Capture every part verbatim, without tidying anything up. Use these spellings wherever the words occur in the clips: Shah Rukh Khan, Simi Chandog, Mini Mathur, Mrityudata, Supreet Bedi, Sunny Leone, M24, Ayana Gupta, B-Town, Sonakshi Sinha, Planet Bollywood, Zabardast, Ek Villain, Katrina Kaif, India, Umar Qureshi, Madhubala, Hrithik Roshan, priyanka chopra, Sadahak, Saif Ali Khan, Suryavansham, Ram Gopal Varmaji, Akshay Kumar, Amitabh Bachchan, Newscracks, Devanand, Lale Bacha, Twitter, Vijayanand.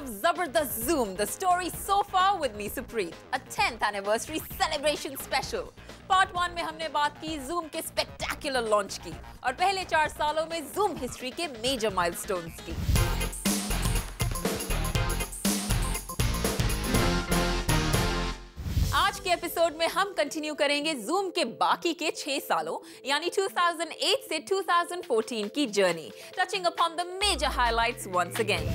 of Zabardast Zoom, the story so far with me, Supreet, a tenth anniversary celebration special. Part one में हमने बात की zoom के spectacular launch की और पहले चार सालों में जूम हिस्ट्री के मेजर माइलस्टोन्स की। आज के एपिसोड में हम कंटिन्यू करेंगे जूम के बाकी के छह सालों यानी two thousand eight से two thousand fourteen की journey, touching upon the major highlights once again.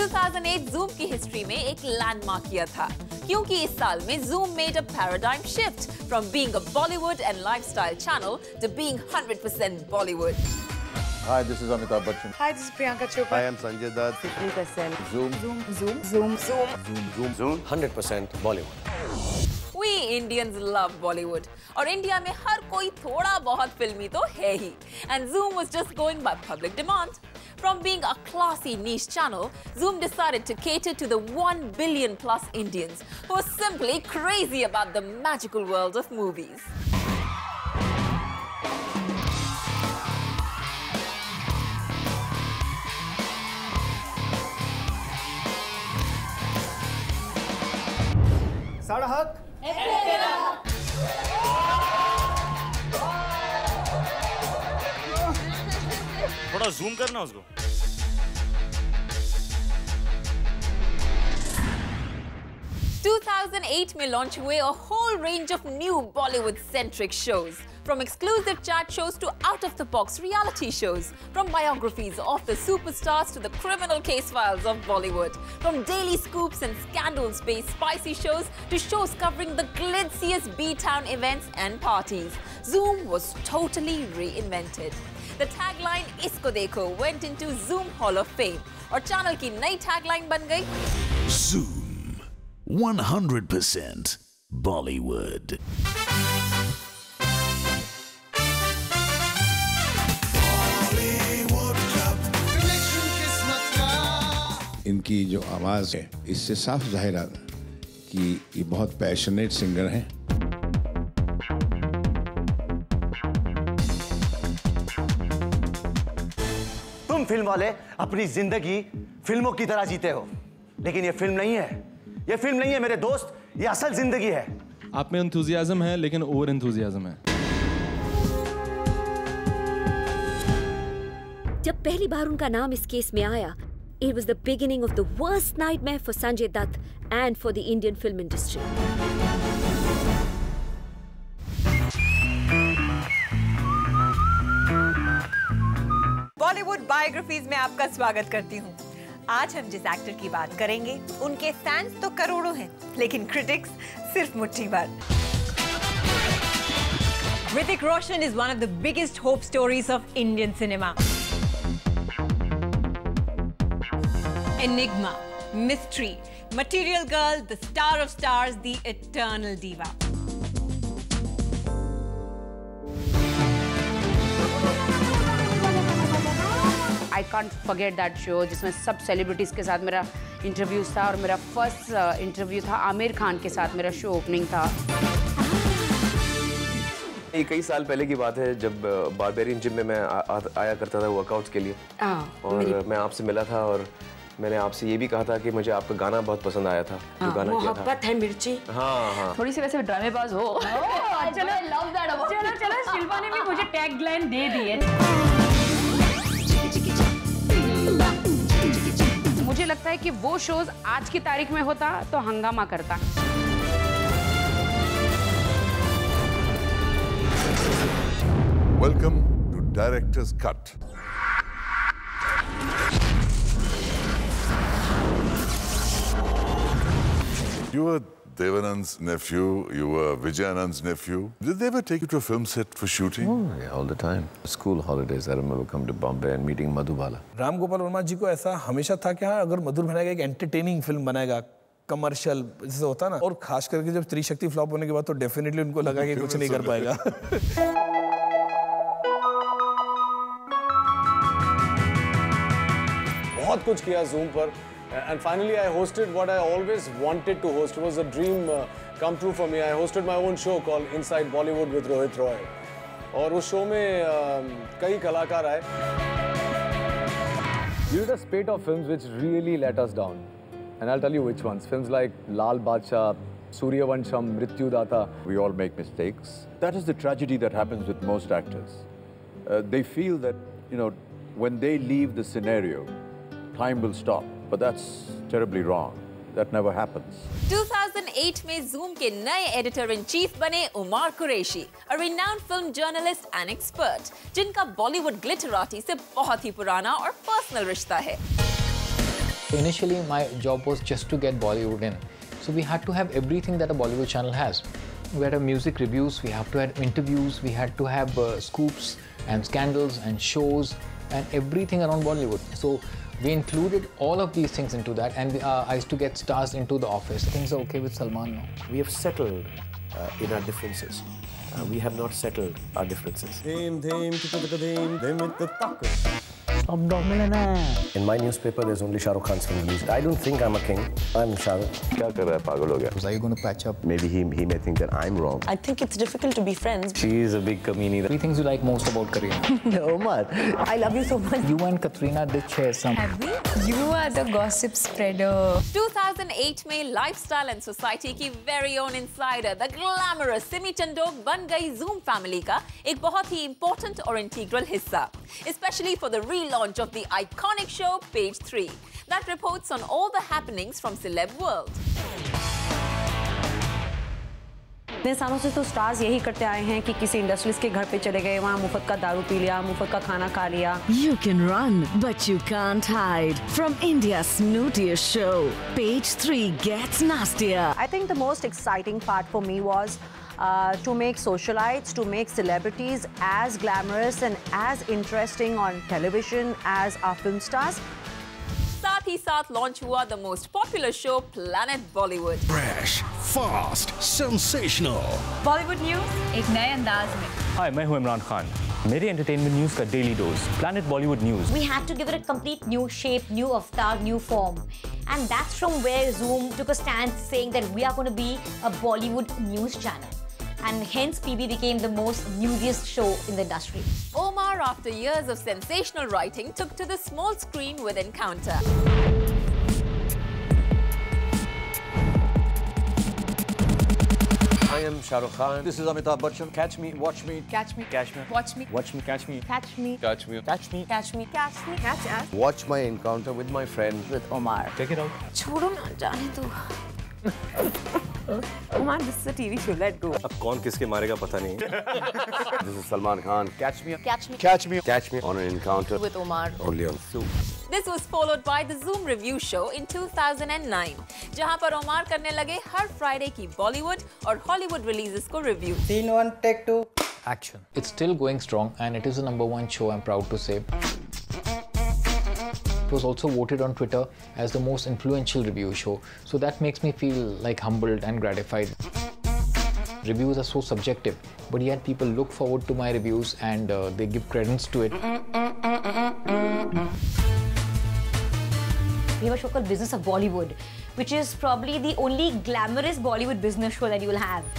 two thousand eight Zoom की हिस्ट्री में एक लैंडमार्क किया था क्योंकि इस साल में Zoom made a paradigm shift from being a Bollywood and lifestyle channel to being one hundred percent Bollywood. Hi, this is Amitabh Bachchan. Hi, this is Priyanka Chopra. I am Sanjay Dutt. one hundred percent Zoom Zoom Zoom Zoom Zoom Zoom one hundred percent बॉलीवुड। We Indians love Bollywood और India में हर कोई थोड़ा बहुत फिल्मी तो है ही, and Zoom was just going by public demand. From being a classy niche channel, Zoom decided to cater to the one billion plus Indians who are simply crazy about the magical world of movies. Sadahak. थोड़ा zoom करना उसको। two thousand eight में launch हुए a whole range of new Bollywood-centric shows, from exclusive chat shows to out-of-the-box reality shows, from biographies of the superstars to the criminal case files of Bollywood, from daily scoops and scandals-based spicy shows to shows covering the glitziest B-Town events and parties. Zoom was totally reinvented. The tagline "Isko Dekho" went into Zoom Hall of Fame, और channel की नई tagline बन गई Zoom one hundred percent Bollywood. इनकी जो आवाज़ है इससे साफ जाहिर आता कि ये बहुत पैशनेट सिंगर हैं। तुम फिल्म वाले अपनी जिंदगी फिल्मों की तरह जीते हो, लेकिन ये फिल्म नहीं है, ये फिल्म नहीं है मेरे दोस्त, ये असल जिंदगी है। आप में एंथुसियाज्म है लेकिन ओवर एंथुसियाज्म है। जब पहली बार उनका नाम इस केस में आया, it was the beginning of the worst nightmare for Sanjay Dutt and for the Indian film industry. Bollywood biographies में आपका स्वागत करती हूँ। आज हम जिस एक्टर की बात करेंगे उनके फैंस तो करोड़ों हैं, लेकिन क्रिटिक्स सिर्फ मुट्ठी भर। Hrithik Roshan is one of the biggest hope stories of Indian cinema. Enigma, mystery, material girl, the star of stars, the eternal diva. I can't forget that show जिसमें सब सेलिब्रिटीज के साथ मेरा इंटरव्यू था और मेरा फर्स्ट इंटरव्यू था आमिर खान के साथ, मेरा शो ओपनिंग था। ये कई साल पहले की बात है जब बारबेरियन जिम में मैं आ, आ, आया करता था वर्कआउट्स के लिए आ, और मैं आपसे मिला था और मैंने आपसे ये भी कहा था कि मुझे आपका गाना बहुत पसंद आया था, जो हाँ, गाना किया था। मोहब्बत है मिर्ची। हाँ हाँ। थोड़ी सी वैसे ड्रामेबाज हो। oh, चलो लव दैट। चलो चलो शिल्पा ने भी मुझे टैगलाइन दे दी है। मुझे लगता है कि वो शोज आज की तारीख में होता तो हंगामा करता। Welcome to directors cut. You were Devanand's nephew, you were Vijayanand's nephew. Did they ever take you to a film set for shooting? Oh, yeah, all the time. School holidays, I remember coming to Bombay and meeting Madhubala. Ram Gopal Varmaji ko aisa हमेशा था कि हाँ अगर मधुर बनाएगा एक entertaining film बनाएगा, commercial जैसे होता ना, और खास करके जब त्रिशक्ति फ्लॉप होने के बाद तो definitely उनको लगा कि कुछ नहीं कर पाएगा। बहुत कुछ किया Zoom पर। And finally, I hosted what I always wanted to host. It was a dream uh, come true for me. I hosted my own show called Inside Bollywood with Rohit Roy. और उस show में कई कलाकार आए. There was a spate of films which really let us down, and I'll tell you which ones. Films like Lale Bacha, Suryavansham, Mrityudata. We all make mistakes. That is the tragedy that happens with most actors. Uh, they feel that, you know, when they leave the scenario, time will stop. But that's terribly wrong. That never happens. two thousand eight में Zoom के नए एडिटर-इन-चीफ बने Umar Qureshi, a renowned film journalist and expert, जिनका Bollywood glitterati से बहुत ही पुराना और personal रिश्ता है. Initially, my job was just to get Bollywood in, so we had to have everything that a Bollywood channel has. We had music reviews, we had to have interviews, we had to have uh, scoops and scandals and shows and everything around Bollywood. So. We included all of these things into that, and uh, I used to get stars into the office. Things are okay with Salman now. We have settled uh, in our differences. Uh, we have not settled our differences. In my newspaper, there's only Shah Rukh Khan's film released. I don't think I'm a king. I'm Shah Rukh. Are you going to patch up? Maybe he, he may think that I'm wrong. I think it's difficult to be friends. She is a big comedian. Three things you like most about Kareena. No, Omar. I love you so much. You and Katrina did share some. Have we? You are the gossip spreader. two thousand eight में lifestyle and society की very own insider, the glamorous Simi Chandog बन गई Zoom family का एक बहुत ही important और integral हिस्सा, especially for the relaunch of the iconic show Page three that reports on all the happenings from celeb world. इतने सालों से तो स्टार्स यही करते आए हैं कि किसी इंडस्ट्रियलिस्ट के घर पे चले गए, वहाँ मुफ्त का दारू पी लिया, मुफ्त का खाना खा लिया. You can run, but you can't hide from India's snootiest show. Page three gets nastier. I think the most exciting part for me was Uh, to make socialites, to make celebrities as glamorous and as interesting on television as our film stars. साथ ही साथ launch हुआ the most popular show Planet Bollywood. Fresh, fast, sensational. Bollywood news एक नए अंदाज में. Hi, मैं हूँ इमरान खान. मेरे entertainment news का daily dose Planet Bollywood news. We had to give it a complete new shape, new avatar, new form. And that's from where Zoom took a stand saying that we are going to be a Bollywood news channel. And hence P B became the most newsiest show in the industry. Omar, after years of sensational writing, took to the small screen with Encounter. I am Shah Rukh Khan. This is Amitabh Bachchan. Catch me, watch me, catch me, catch me, watch me, watch me, catch me, catch me, catch me, catch me, catch me, catch me, catch us. Watch my encounter with my friend with Omar. Take it out. छोड़ो ना जाने दो. Omar, this is a T V show. Let go. अब कौन किसके मारेगा पता नहीं. This is Salman Khan. Catch me, catch me, catch me, catch me on an encounter with Omar. Only on Zoom. This was followed by the Zoom review show in two thousand nine, जहाँ पर Omar करने लगे हर Friday की Bollywood और Hollywood releases को review. Scene one, take two, action. It's still going strong, and it is the number one show. I'm proud to say. Was also voted on Twitter as the most influential review show, so that makes me feel like humbled and gratified. Reviews are so subjective, but yet people look forward to my reviews and uh, they give credence to it. We were shown the business of Bollywood, which is probably the only glamorous Bollywood business show that you will have.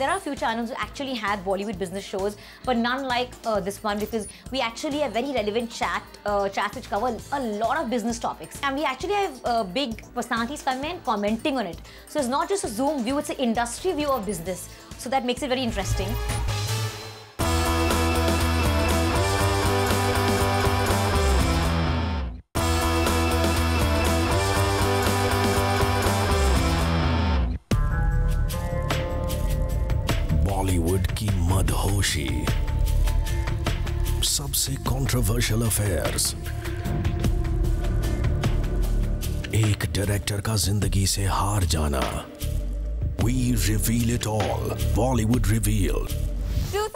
There are few channels who actually have Bollywood business shows, but none like uh, this one, because we actually have very relevant chat, uh, chats which cover a lot of business topics. And we actually have uh, big personalities coming and commenting on it. So it's not just a Zoom view, it's an industry view of business. So that makes it very interesting. सबसे controversial affairs, एक director का जिंदगी से हार जाना. We reveal it all. Bollywood revealed.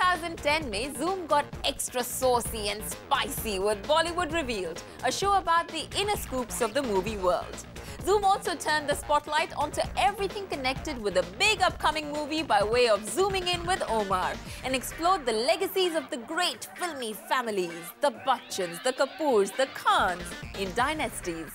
twenty ten में Zoom got extra saucy and spicy with Bollywood Revealed, a show about the inner scoops of the movie world. Zoom also turned the spotlight onto everything connected with the big upcoming movie by way of zooming in with Omar and explored the legacies of the great filmy families, the Bachchans, the Kapoors, the Khans in dynasties.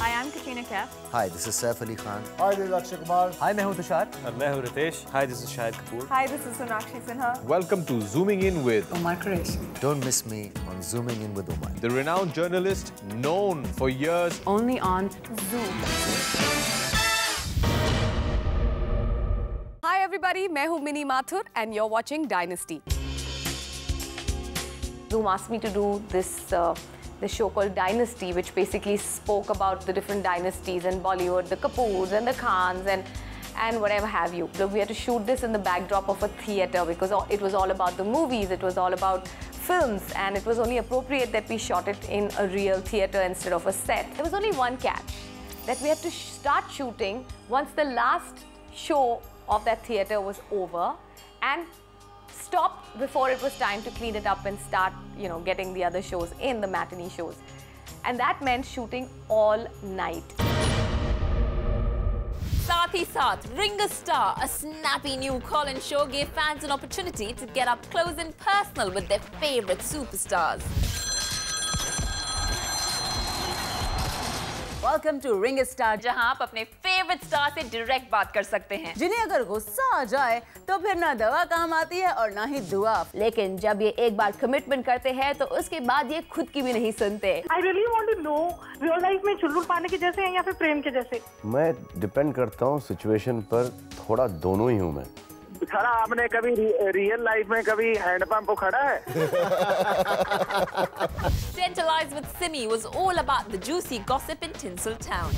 Hi, I'm Katrina Kaif. Hi, this is Saif Ali Khan. Hi, this is Akshay Kumar. Hi, मैं हूँ तुषार. और मैं हूँ Ritesh. Hi, this is Shahid Kapoor. Hi, this is Sonakshi Sinha. Welcome to Zooming In with Umar Qureshi. Don't miss me on Zooming In with Umar. The renowned journalist known for years only on Zoom. Hi everybody, मैं हूँ Mini Mathur and you're watching Dynasty. Zoom asked me to do this uh, this show called Dynasty, which basically spoke about the different dynasties in Bollywood, the Kapoors and the Khans and and whatever have you. So we had to shoot this in the backdrop of a theatre because it was all about the movies, it was all about films, and it was only appropriate that we shot it in a real theatre instead of a set. There was only one catch, that we had to sh start shooting once the last show of that theatre was over, and stopped before it was time to clean it up and start, you know, getting the other shows in, the matinee shows. And that meant shooting all night. Saath hi saath, Ringa Starr, a snappy new call-in show gave fans an opportunity to get up close and personal with their favorite superstars. Welcome to Ringa Starr, जहाँ आप अपने favourite star से direct बात कर सकते हैं, जिन्हें अगर गुस्सा आ जाए तो फिर ना दवा काम आती है और ना ही दुआ. लेकिन जब ये एक बार कमिटमेंट करते हैं तो उसके बाद ये खुद की भी नहीं सुनते. I really want to know, real life में चुल्लू पाने के जैसे हैं या फिर प्रेम के जैसे? मैं डिपेंड करता हूँ सिचुएशन पर, थोड़ा दोनों ही हूँ मैं. खड़ा आपने कभी रियल लाइफ में कभी हैंडपंप को खड़ा है? Tantalized with Simi was all about the juicy gossip in Tinseltown.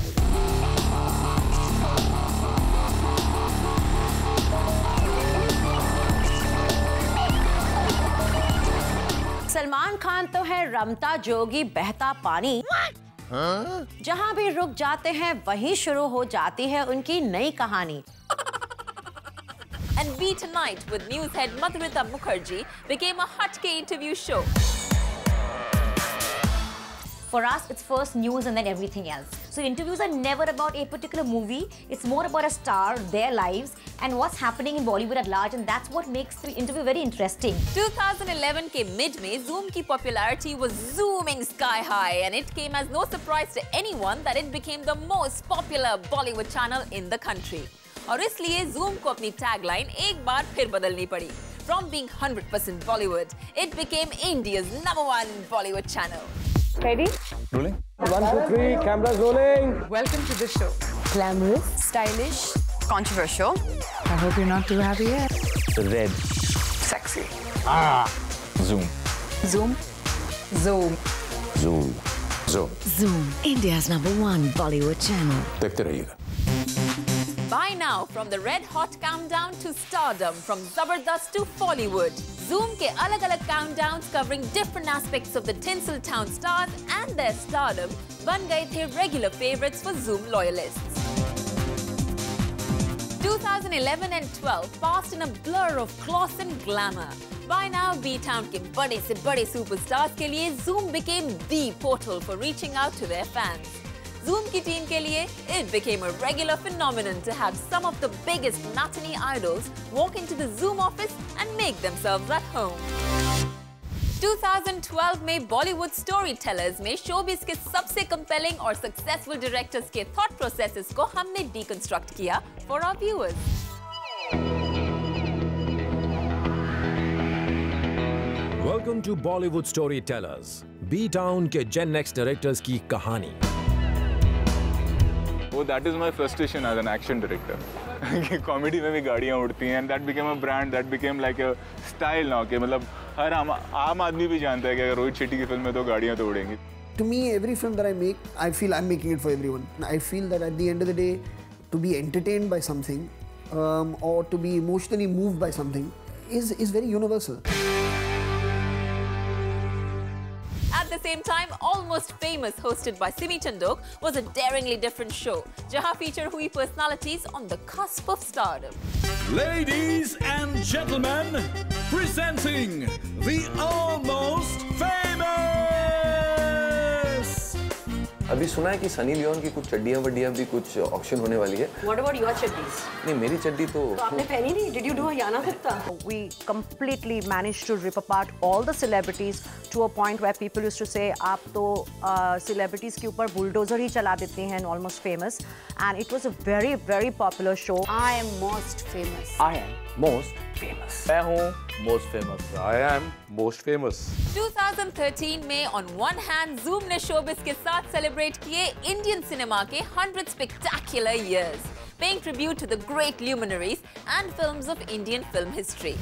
Salman Khan तो है रमता जोगी बहता पानी. What? हाँ? जहाँ भी रुक जाते हैं वहीं शुरू हो जाती है उनकी नई कहानी. And B Tonight with news head Madhavita Mukherjee became a hatke interview show. For us, it's first news and then everything else. So interviews are never about a particular movie. It's more about a star, their lives, and what's happening in Bollywood at large. And that's what makes the interview very interesting. twenty eleven के mid में Zoom की popularity was zooming sky high, and it came as no surprise to anyone that it became the most popular Bollywood channel in the country. और इसलिए Zoom को अपनी tagline एक बार फिर बदलनी पड़ी. From being one hundred percent Bollywood, it became India's number one Bollywood channel. Ready? Rolling. One, two, three. Cameras rolling. Welcome to the show. Glamorous, stylish, controversial. I hope you're not too happy yet. Red, sexy. Ah, Zoom. Zoom. Zoom. Zoom. Zoom. Zoom. India's number one Bollywood channel. देखते रहिएगा. By now, from the red-hot countdown to stardom, from Zabardast to Bollywood, Zoom के अलग-अलग countdowns covering different aspects of the Tinseltown stars and their stardom बन गए थे regular favorites for Zoom loyalists. twenty eleven and twelve passed in a blur of gloss and glamour. By now, B-Town के बड़े से बड़े superstars के लिए Zoom became the portal for reaching out to their fans. Zoom की team के लिए it became a regular phenomenon to have some of the biggest matinee idols walk into the Zoom office and make themselves at home. twenty twelve में Bollywood storytellers में showbiz के सबसे compelling और successful directors के thought processes को हमने deconstruct किया for our viewers. Welcome to Bollywood storytellers. B-Town के Gen Next directors की कहानी. Oh, that is my frustration as an action director. Comedy में भी गाड़ियाँ उड़ती हैं, and that became a brand, that became like a style now. कि मतलब हर आम आम आदमी भी जानता है कि अगर रोहित शेट्टी की फिल्म में तो गाड़ियाँ तो उड़ेंगी. To me, every film that I make, I feel I'm making it for everyone. I feel that at the end of the day, to be entertained by something, um, or to be emotionally moved by something, is is very universal. At the same time, Almost Famous, hosted by Simi Chandog, was a daringly different show, jahan feature hui personalities on the cusp of stardom. Ladies and gentlemen, presenting the Almost Famous. अभी सुना है कि Sunny Leone की कुछ चड्डियाँ वड्डियाँ भी कुछ auction होने वाली है. What about your चड्डीज? नहीं मेरी चड्डी तो आपने पहनी नहीं. Did you do Ayana Gupta? We completely managed to rip apart all the celebrities to a point where people used to say आप तो celebrities के ऊपर bulldozer ही चला देते हैं and almost famous. And it was a very very popular show. I am most famous. I am most famous. मैं हूँ most famous. I am most famous. twenty thirteen में on one hand Zoom ने showbiz के साथ celebrate किए Indian cinema के hundred spectacular years, paying tribute to the great luminaries and films of Indian film history.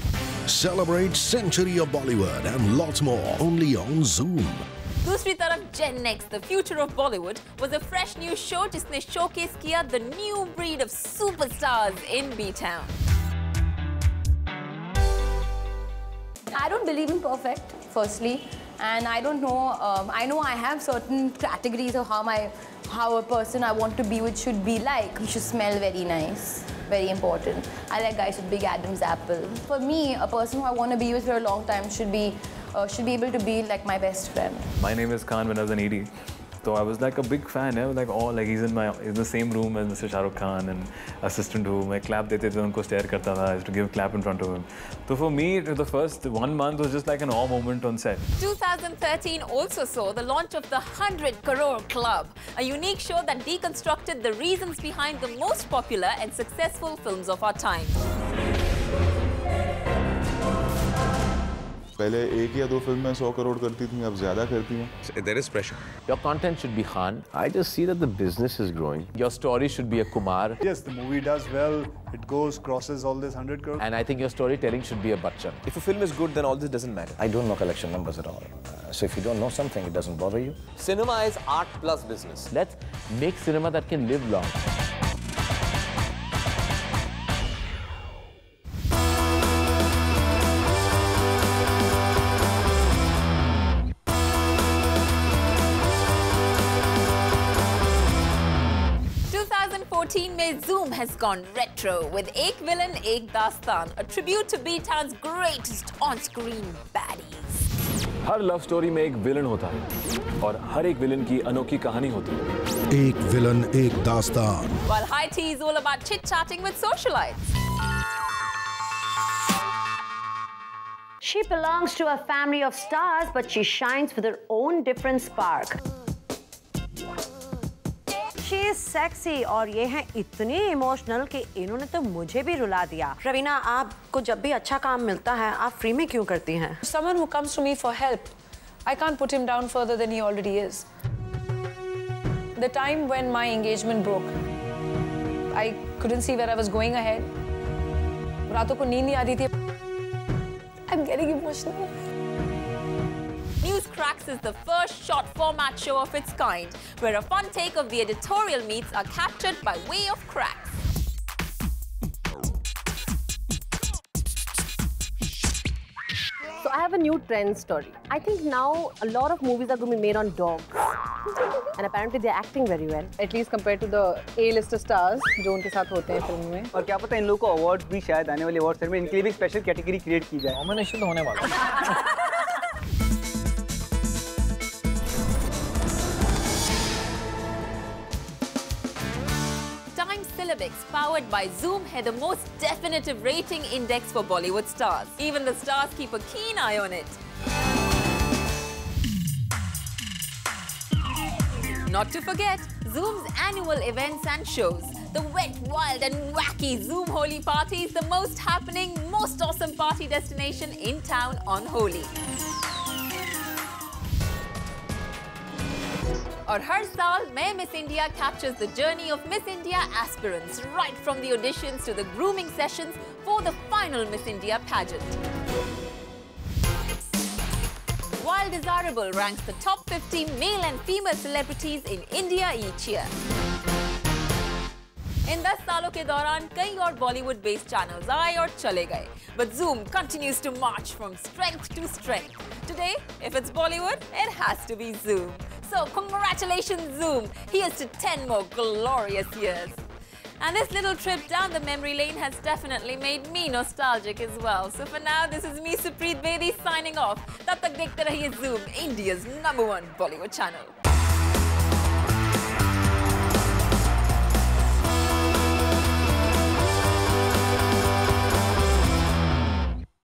Celebrate century of Bollywood and lots more only on Zoom. दूसरी तरफ Gen X, the future of Bollywood, was a fresh new show जिसने showcase किया the new breed of superstars in B-Town. I don't believe in perfect, firstly, and I don't know. Um, I know I have certain categories of how my, how a person I want to be with should be like. He should smell very nice, very important. I like guys with big Adam's apple. For me, a person who I want to be with for a long time should be, uh, should be able to be like my best friend. My name is Khan. When I was an E D, so I was like a big fan. I was like, oh, like he's in my, he's in the same room as Mister Shah Rukh Khan and assistant who I clap dete the unko stare karta tha. I used to give clap in front of him. So for me, it was the first one month was just like an awe moment on set. twenty thirteen also saw the launch of the hundred crore Club, a unique show that deconstructed the reasons behind the most popular and successful films of our time. पहले एक या दो film में सौ करोड़ करती थी, अब ज़्यादा करती हैं. There is pressure. Your content should be Khan. I just see that the business is growing. Your story should be a Kumar. Yes, the movie does well. It goes, crosses all this hundred crore. And I think your storytelling should be a Bachchan. If a film is good, then all this doesn't matter. I don't know collection numbers at all. So if you don't know something, it doesn't bother you. Cinema is art plus business. Let's make cinema that can live long. twenty fourteen में Zoom has gone retro with Ek Villain, Ek Dastan, a tribute to B-Town's greatest on-screen baddies. हर love story में एक villain होता है और हर एक villain की अनोखी कहानी होती है. एक विलन एक दास्तान. While high tea is all about chit-chatting with socialites. She belongs to a family of stars, but she shines with her own different spark. She is sexy और ये हैं इतने इमोशनल कि इन्होंने तो मुझे भी रुला दिया. रवीना, आपको जब भी अच्छा काम मिलता है आप फ्री में क्यों करती हैं? Someone who comes to me for help, I can't put him down further than he already is. The time when my engagement broke, I couldn't see where I was going ahead. रातों को नींद नहीं आती थी. I'm getting emotional. Newscracks is the first short format show of its kind, where a fun take of the editorial meets are captured by way of cracks. So I have a new trend story. I think now a lot of movies are going to be made on dogs. And apparently they're acting very well, at least compared to the A-lister stars जो उनके साथ होते हैं film में. और क्या पता इन लोगों को अवार्ड भी शायद आने वाले अवार्ड में इनके लिए भी स्पेशल कैटेगरी क्रिएट की जाए. नॉमिनेशन होने वाला. Powered by Zoom had the most definitive rating index for Bollywood stars. Even the stars keep a keen eye on it. Not to forget Zoom's annual events and shows, the wet, wild and wacky Zoom Holi party is the most happening, most awesome party destination in town on Holi. और हर साल मैं Miss India captures the journey of Miss India aspirants right from the auditions to the grooming sessions for the final Miss India pageant. While Desirable ranks the top fifty male and female celebrities in India each year. इन दस सालों के दौरान कई और Bollywood based channels आए और चले गए, but Zoom continues to march from strength to strength. Today, if it's Bollywood, it has to be Zoom. So congratulations Zoom, here's to ten more glorious years. And this little trip down the memory lane has definitely made me nostalgic as well. So for now, this is me Supreet Bedi signing off. Tab tak dekhte rahiye Zoom, India's number one Bollywood channel.